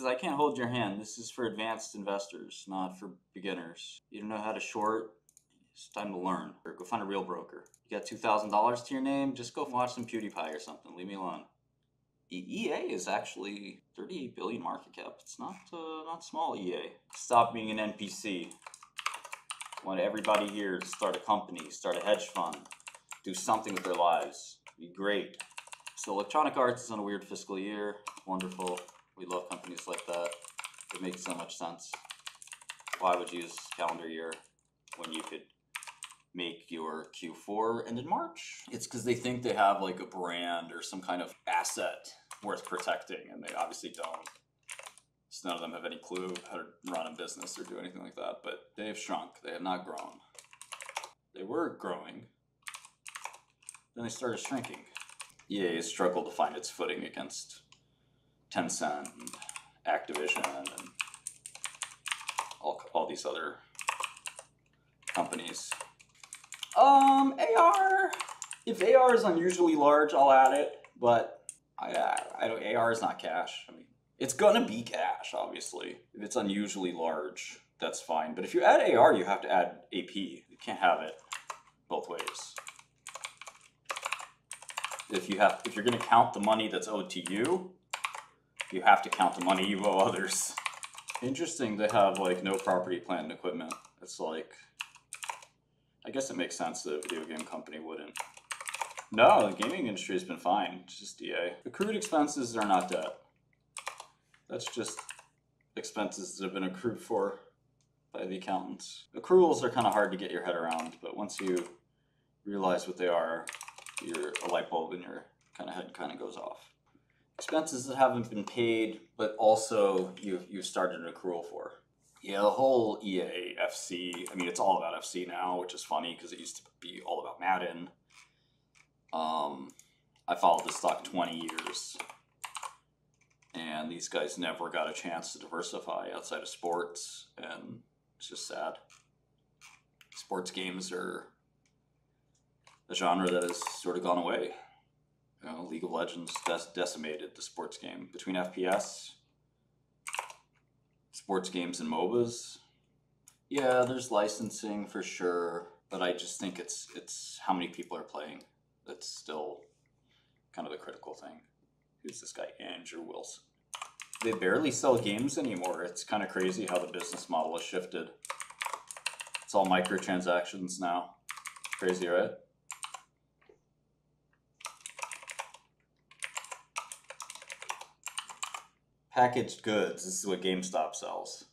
says, I can't hold your hand. This is for advanced investors, not for beginners. You don't know how to short? It's time to learn. Or go find a real broker. You got $2,000 to your name? Just go watch some PewDiePie or something. Leave me alone. EA is actually 38 billion market cap. It's not small, EA. Stop being an NPC. I want everybody here to start a company, start a hedge fund, do something with their lives. It'd be great. So Electronic Arts is on a weird fiscal year. Wonderful. We love companies like that. It makes so much sense. Why would you use calendar year when you could make your Q4 end in March? It's because they think they have like a brand or some kind of asset worth protecting, and they obviously don't. So none of them have any clue how to run a business or do anything like that, but they have shrunk. They have not grown. They were growing. Then they started shrinking. EA struggled to find its footing against Tencent and Activision and all these other companies. AR, if AR is unusually large, I'll add it, but I don't, AR is not cash. I mean, it's gonna be cash, obviously. If it's unusually large, that's fine. But if you add AR, you have to add AP. You can't have it both ways. If you're gonna count the money that's owed to you, you have to count the money you owe others. Interesting, they have like no property, plant, and equipment. It's like, I guess it makes sense that a video game company wouldn't. No, the gaming industry has been fine. It's just EA. Accrued expenses are not debt. That's just expenses that have been accrued for by the accountants. Accruals are kind of hard to get your head around, but once you realize what they are, you're a light bulb in your kind of head kind of goes off. Expenses that haven't been paid, but also you've started an accrual for. Yeah, the whole EA FC, I mean, it's all about FC now, which is funny because it used to be all about Madden. I followed this stock 20 years, and these guys never got a chance to diversify outside of sports, and it's just sad. Sports games are a genre that has sort of gone away. You know, League of Legends decimated the sports game. Between FPS, sports games, and MOBAs. Yeah, there's licensing for sure, but I just think it's how many people are playing. That's still kind of the critical thing. Who's this guy, Andrew Wilson? They barely sell games anymore. It's kind of crazy how the business model has shifted. It's all microtransactions now. Crazy, right? Packaged goods, this is what GameStop sells.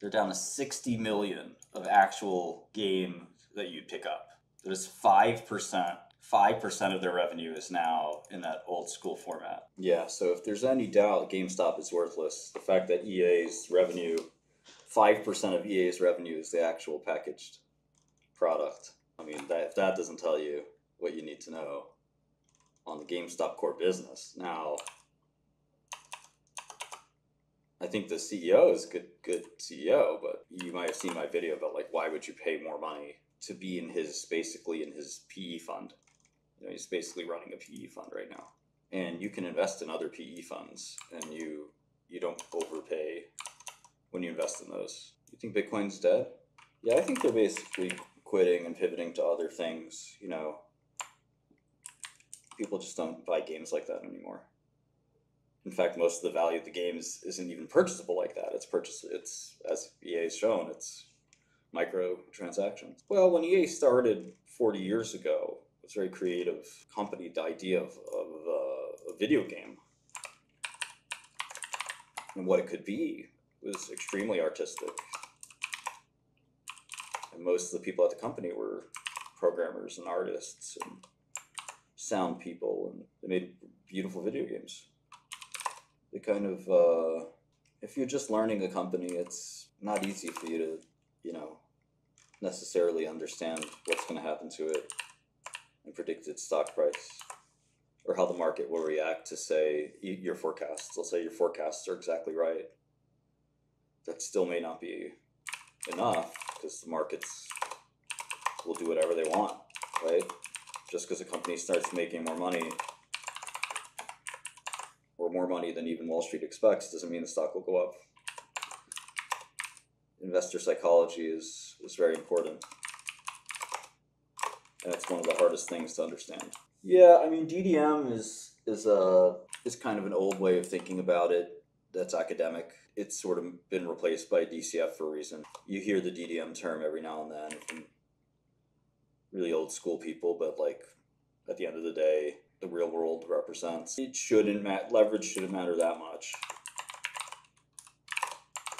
They're down to 60 million of actual game that you'd pick up. There's 5%. 5% of their revenue is now in that old school format. Yeah, so if there's any doubt GameStop is worthless, the fact that EA's revenue, 5% of EA's revenue is the actual packaged product. I mean, if that doesn't tell you what you need to know on the GameStop core business. Now, I think the CEO is a good CEO, but you might have seen my video about like, why would you pay more money to be in his, basically in his PE fund? You know, he's basically running a PE fund right now, and you can invest in other PE funds, and you don't overpay when you invest in those. You think Bitcoin's dead? Yeah, I think they're basically quitting and pivoting to other things. You know, people just don't buy games like that anymore. In fact, most of the value of the games isn't even purchasable like that. It's as EA's shown, it's microtransactions. Well, when EA started 40 years ago, it was a very creative company, the idea of a video game and what it could be was extremely artistic. And most of the people at the company were programmers and artists and sound people, and they made beautiful video games. The kind of, if you're just learning a company, it's not easy for you to, you know, necessarily understand what's going to happen to it and predict its stock price or how the market will react to, say, your forecasts. Let's say your forecasts are exactly right. That still may not be enough because the markets will do whatever they want, right? Just because a company starts making more money, more money than even Wall Street expects doesn't mean the stock will go up. Investor psychology is very important. And it's one of the hardest things to understand. Yeah, I mean, DDM is kind of an old way of thinking about it that's academic. It's sort of been replaced by DCF for a reason. You hear the DDM term every now and then from really old school people, but like at the end of the day, the real world represents. It shouldn't matter, leverage shouldn't matter that much.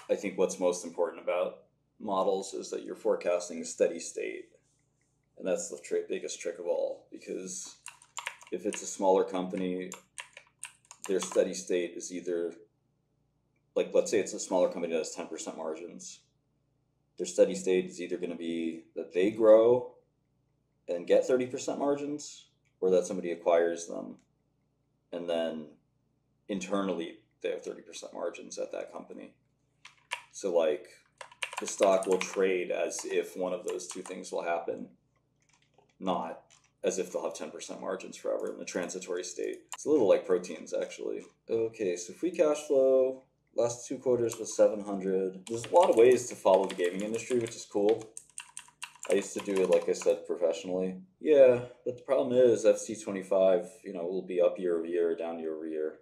I think what's most important about models is that you're forecasting a steady state. And that's the biggest trick of all, because if it's a smaller company, their steady state is either, like, let's say it's a smaller company that has 10% margins. Their steady state is either going to be that they grow and get 30% margins, or that somebody acquires them and then internally they have 30% margins at that company. So like the stock will trade as if one of those two things will happen, not as if they'll have 10% margins forever in the transitory state. It's a little like proteins, actually. Okay, so free cash flow, last two quarters was 700. There's a lot of ways to follow the gaming industry, which is cool. I used to do it, like I said, professionally. Yeah, but the problem is FC 25, you know, will be up year over year, down year over year.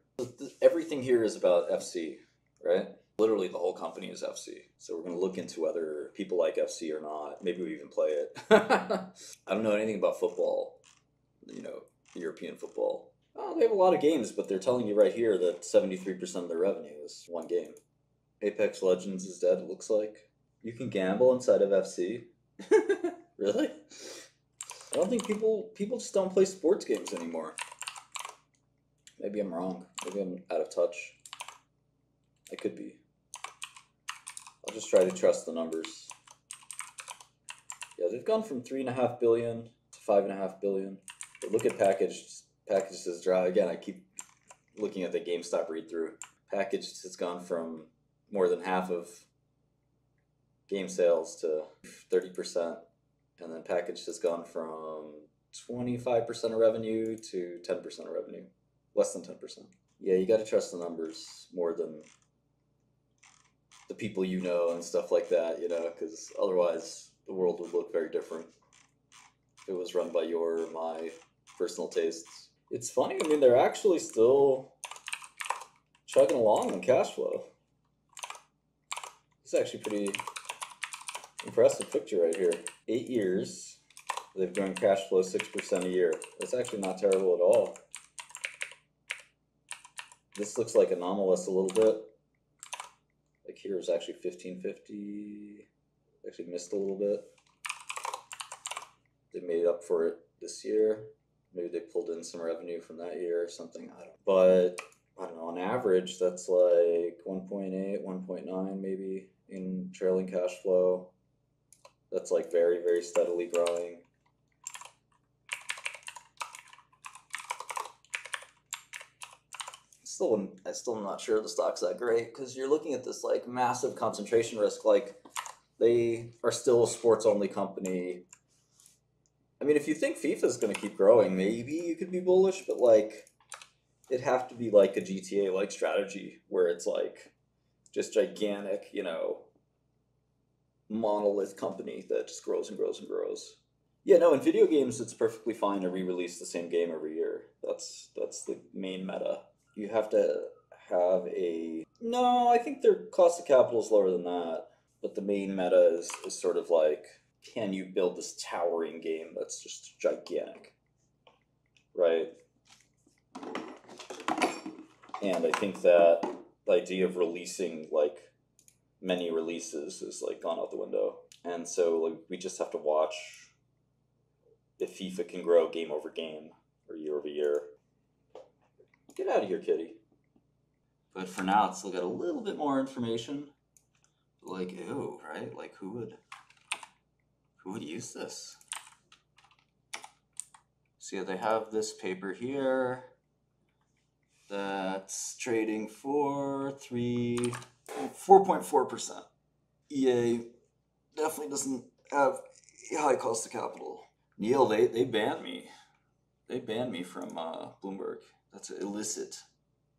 Everything here is about FC, right? Literally the whole company is FC. So we're going to look into whether people like FC or not. Maybe we even play it. I don't know anything about football, you know, European football. Oh, they have a lot of games, but they're telling you right here that 73% of their revenue is one game. Apex Legends is dead, it looks like. You can gamble inside of FC. Really? I don't think people just don't play sports games anymore. Maybe I'm wrong. Maybe I'm out of touch. I could be. I'll just try to trust the numbers. Yeah, they've gone from 3.5 billion to 5.5 billion. But look at packaged as dry. Again, I keep looking at the GameStop read-through. Packaged has gone from more than half of game sales to 30%. And then packaged has gone from 25% of revenue to 10% of revenue. Less than 10%. Yeah, you got to trust the numbers more than the people you know and stuff like that, you know, because otherwise the world would look very different if it was run by your or my personal tastes. It's funny, I mean, they're actually still chugging along in cash flow. It's actually pretty impressive picture right here. 8 years, they've grown cash flow 6% a year. That's actually not terrible at all. This looks like anomalous a little bit. Like here is actually 1550. Actually missed a little bit. They made up for it this year. Maybe they pulled in some revenue from that year or something. I don't know. But I don't know, on average, that's like 1.8, 1.9 maybe in trailing cash flow. That's like very, very steadily growing. I'm still not sure the stock's that great because you're looking at this like massive concentration risk. Like they are still a sports only company. I mean, if you think FIFA is going to keep growing, maybe you could be bullish, but like it'd have to be like a GTA like strategy where it's like just gigantic, you know, monolith company that just grows and grows and grows. Yeah, no, in video games, it's perfectly fine to re-release the same game every year. That's the main meta. You have to have a... No, I think their cost of capital is lower than that. But the main meta is sort of like, can you build this towering game that's just gigantic? Right? And I think that the idea of releasing like many releases is like gone out the window. And so like, we just have to watch if FIFA can grow game over game or year over year. Get out of here, kitty. But for now, it's still got a little bit more information. Like, ew, right? Like, who would use this? So yeah, they have this paper here that's trading for 4.4%. EA definitely doesn't have a high cost of capital. Neil, they banned me. They banned me from Bloomberg. That's illicit.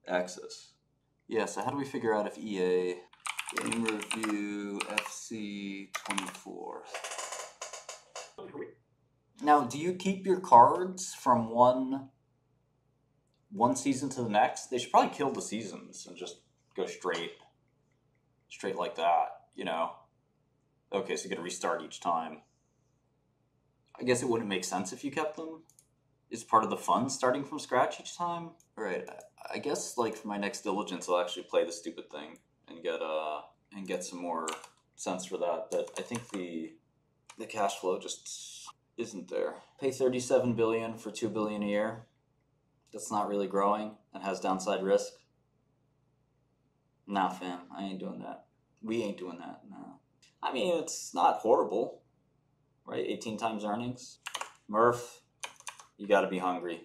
access. Yeah, so how do we figure out if EA game review FC 24? Now, do you keep your cards from one season to the next? They should probably kill the seasons and just go straight like that, you know? Okay, so you gotta restart each time. I guess it wouldn't make sense if you kept them. Is part of the fun starting from scratch each time? All right, I guess like for my next diligence, I'll actually play the stupid thing and get some more sense for that. But I think the cash flow just isn't there. Pay $37 billion for $2 billion a year. That's not really growing and has downside risk. Nah, fam, I ain't doing that. We ain't doing that, no. I mean, it's not horrible, right? 18 times earnings. Murph, you gotta be hungry.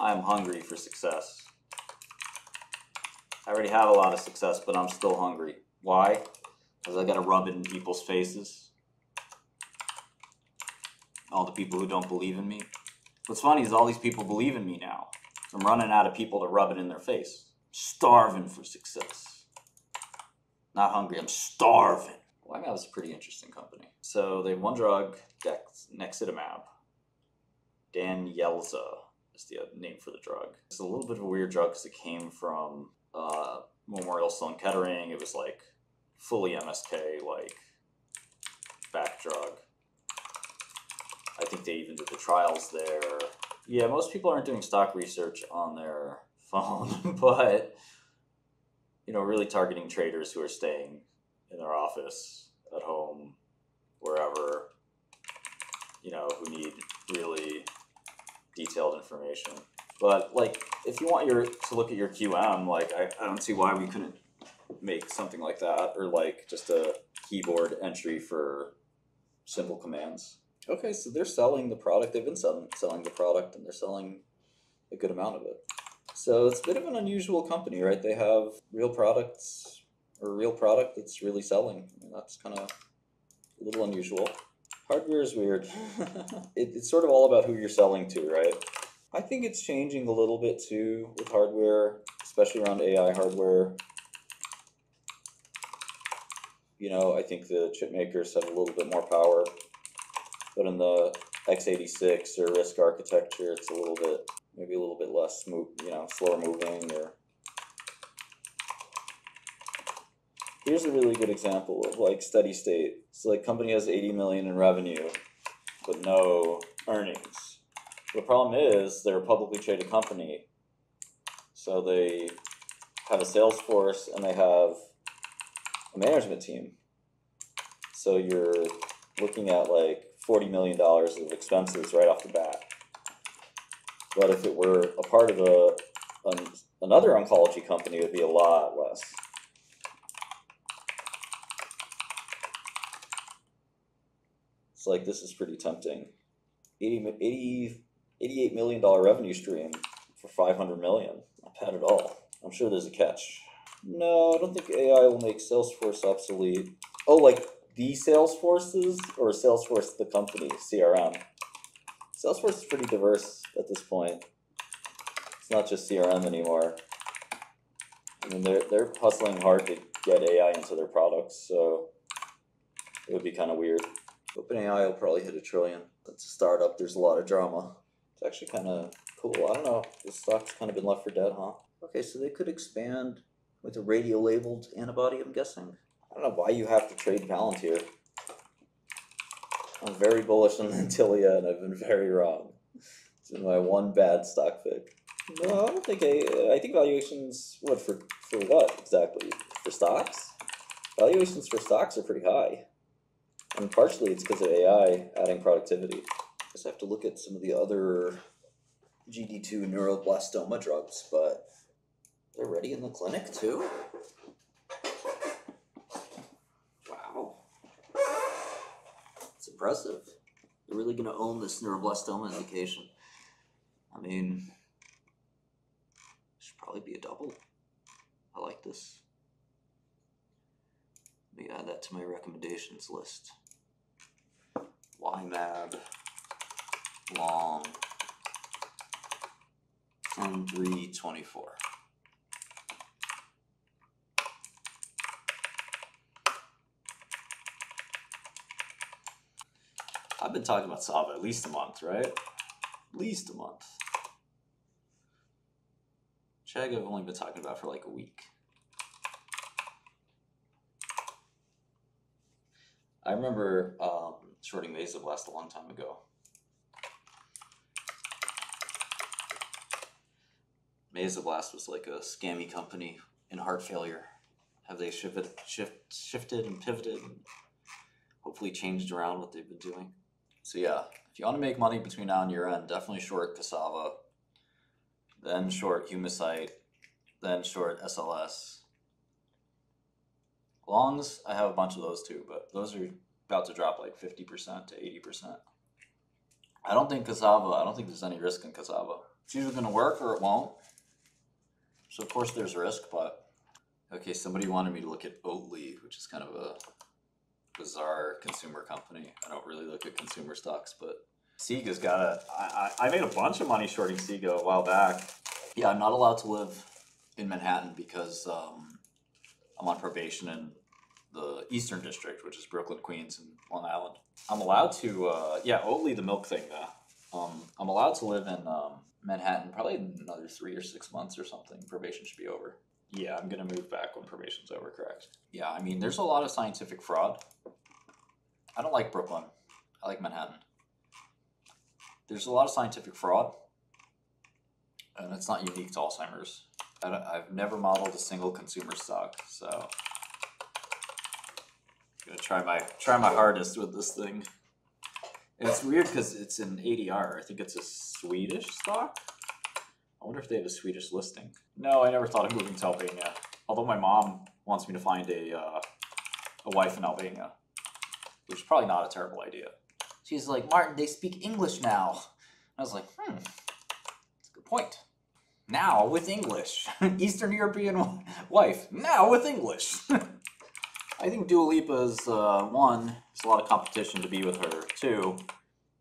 I'm hungry for success. I already have a lot of success, but I'm still hungry. Why? Because I gotta rub it in people's faces. All the people who don't believe in me. What's funny is all these people believe in me now. So I'm running out of people to rub it in their face. Starving for success. Not hungry, I'm starving. Y-Mabs is a pretty interesting company. So they have one drug, Dex Nexitimab. Danielza is the name for the drug. It's a little bit of a weird drug because it came from Memorial Sloan Kettering. It was like fully MSK, like back drug. I think they even did the trials there. Yeah, most people aren't doing stock research on their phone, but you know, really targeting traders who are staying in their office, at home, wherever, you know, who need really detailed information. But like, if you want to look at your QM, like I don't see why we couldn't make something like that, or like just a keyboard entry for simple commands. Okay, so they're selling the product. They've been selling the product, and they're selling a good amount of it. So it's a bit of an unusual company, right? They have real products, or a real product that's really selling. I mean, that's kind of a little unusual. Hardware is weird. It's sort of all about who you're selling to, right? I think it's changing a little bit too with hardware, especially around AI hardware. You know, I think the chip makers have a little bit more power, but in the x86 or RISC architecture, it's a little bit, maybe a little bit less, you know, slower moving. Or here's a really good example of like steady state. So like company has 80 million in revenue, but no earnings. The problem is they're a publicly traded company, so they have a sales force and they have a management team. So you're looking at like $40 million of expenses right off the bat. But if it were a part of another oncology company, it would be a lot less. It's like, this is pretty tempting. $88 million revenue stream for $500 million. Not bad at all. I'm sure there's a catch. No, I don't think AI will make Salesforce obsolete. Oh, like the Salesforces, or Salesforce the company, CRM? Salesforce is pretty diverse at this point. It's not just CRM anymore. I mean, they're hustling hard to get AI into their products, so it would be kind of weird. OpenAI will probably hit $1 trillion. That's a startup. There's a lot of drama. It's actually kind of cool. I don't know. This stock's kind of been left for dead, huh? Okay, so they could expand with a radio-labeled antibody, I'm guessing. I don't know why you have to trade Palantir. I'm very bullish on Intellia, and I've been very wrong. It's been my one bad stock pick. No, I don't think I think valuations, what, for what exactly? For stocks? Valuations for stocks are pretty high. And partially it's because of AI adding productivity. I guess I have to look at some of the other GD2 neuroblastoma drugs, but they're ready in the clinic too? Wow. It's impressive. They're really going to own this neuroblastoma indication. I mean, should probably be a double. I like this. Let me add that to my recommendations list. Y-Mab, long, from 324. I've been talking about Sava at least a month, right? At least a month. Chegg I've only been talking about for like a week. I remember shorting Mesoblast a long time ago. Mesoblast was like a scammy company in heart failure. Have they shifted and pivoted and hopefully changed around what they've been doing? So yeah, if you want to make money between now and year end, definitely short Cassava, then short Humacyte, then short SLS. Longs, I have a bunch of those too, but those are about to drop like 50% to 80%. I don't think there's any risk in Cassava. It's either going to work or it won't. So of course there's risk, but... Okay, somebody wanted me to look at Oatly, which is kind of a bizarre consumer company. I don't really look at consumer stocks, but Sega's got a... I made a bunch of money shorting Sega a while back. Yeah, I'm not allowed to live in Manhattan because I'm on probation in the Eastern District, which is Brooklyn, Queens, and Long Island. I'm allowed to... yeah, Oatly the milk thing, though. I'm allowed to live in Manhattan probably another 3 or 6 months or something. Probation should be over. Yeah, I'm going to move back when probation's over, correct? Yeah, I mean, there's a lot of scientific fraud. I don't like Brooklyn. I like Manhattan. There's a lot of scientific fraud, and it's not unique to Alzheimer's. I've never modeled a single consumer stock, so I'm going to try my hardest with this thing. And it's weird because it's an ADR. I think it's a Swedish stock. I wonder if they have a Swedish listing. No, I never thought of moving to Albania. Although my mom wants me to find a wife in Albania, which is probably not a terrible idea. She's like, Martin, they speak English now. And I was like, that's a good point. Now with English. Eastern European wife, now with English. I think Dua Lipa is, one, there's a lot of competition to be with her. Two,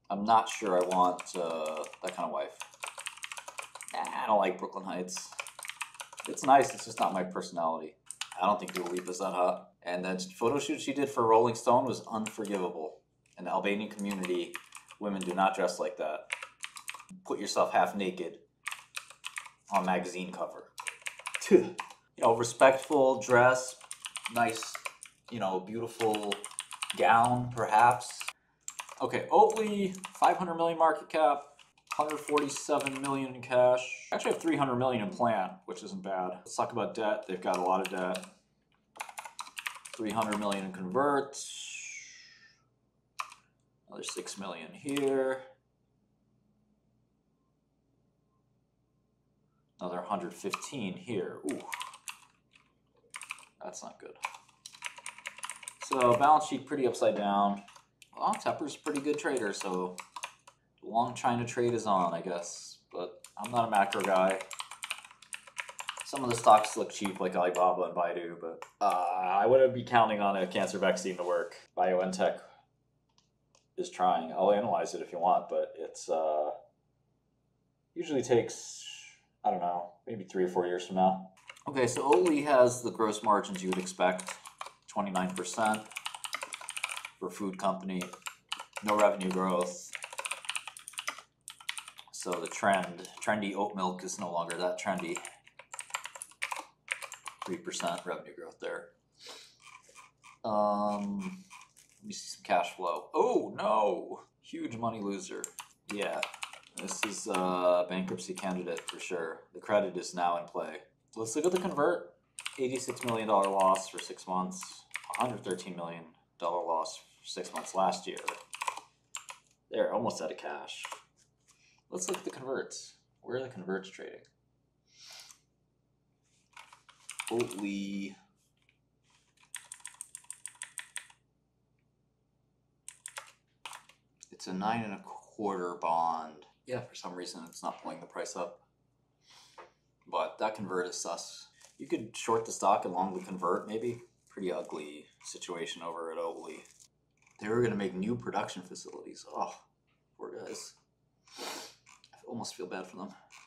I'm not sure I want that kind of wife. Nah, I don't like Brooklyn Heights. It's nice, it's just not my personality. I don't think Dua Lipa's that hot. And that photo shoot she did for Rolling Stone was unforgivable. In the Albanian community, women do not dress like that. Put yourself half naked on a magazine cover. You know, respectful dress, nice, you know, beautiful gown, perhaps. Okay, Oatly, 500 million market cap, 147 million in cash. I actually have 300 million in plan, which isn't bad. Let's talk about debt. They've got a lot of debt. 300 million in converts. Another 6 million here. Another 115 here. Ooh. That's not good. So balance sheet pretty upside down. Well, Tepper's a pretty good trader, so long China trade is on, I guess. But I'm not a macro guy. Some of the stocks look cheap, like Alibaba and Baidu, but I wouldn't be counting on a cancer vaccine to work. BioNTech is trying. I'll analyze it if you want, but it's usually takes, I don't know, maybe 3 or 4 years from now. Okay, so Oatly has the gross margins you would expect, 29% for a food company, no revenue growth. So the trendy oat milk is no longer that trendy. 3% revenue growth there. Let me see some cash flow. Oh no! Huge money loser. Yeah, this is a bankruptcy candidate for sure. The credit is now in play. Let's look at the convert. $86 million loss for 6 months. $113 million loss for 6 months last year. They're almost out of cash. Let's look at the converts. Where are the converts trading? Oatly. It's a 9.25 bond. Yeah, for some reason it's not pulling the price up. But that convert is sus. You could short the stock and long the convert, maybe. Pretty ugly situation over at Oatly. They were gonna make new production facilities. Oh, poor guys. I almost feel bad for them.